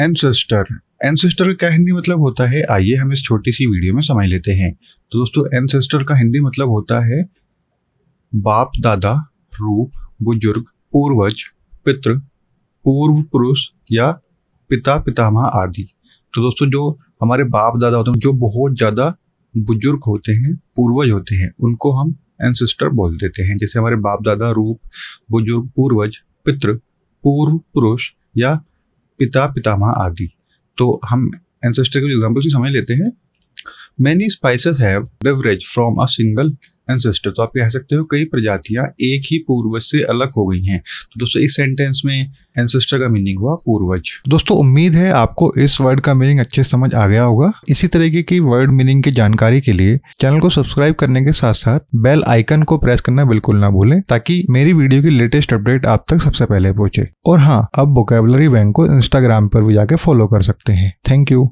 Ancestor. Ancestor का हिंदी मतलब होता है, आइए हम इस छोटी सी वीडियो में समझ लेते हैं। तो दोस्तों एंसेस्टर का हिंदी मतलब होता है बाप दादा, रूप, बुजुर्ग, पूर्वज, पितृ, पूर्व पुरुष या पिता पितामह आदि। तो दोस्तों जो हमारे बाप दादा होते हैं, जो बहुत ज़्यादा बुजुर्ग होते हैं, पूर्वज होते हैं, उनको हम एंसेस्टर बोल देते हैं। जैसे हमारे बाप दादा, रूप, बुजुर्ग, पूर्वज, पितृ, पूर्व पुरुष या पिता पितामह आदि। तो हम एंसेस्टर के एग्जाम्पल से समझ लेते हैं। Many spices have beverage from a single ancestor. तो आप कह सकते हो कई प्रजातियां एक ही पूर्वज से अलग हो गई हैं। तो दोस्तों इस सेंटेंस में एंसेस्टर का मीनिंग हुआ पूर्वज। दोस्तों उम्मीद है आपको इस वर्ड का मीनिंग अच्छे समझ आ गया होगा। इसी तरीके की वर्ड मीनिंग की जानकारी के लिए चैनल को सब्सक्राइब करने के साथ साथ बेल आइकन को प्रेस करना बिल्कुल ना भूलें, ताकि मेरी वीडियो की लेटेस्ट अपडेट आप तक सबसे पहले पहुंचे। और हाँ, अब वोकैबुलरी बैंक को इंस्टाग्राम पर भी जाके फॉलो कर सकते हैं। Thank you.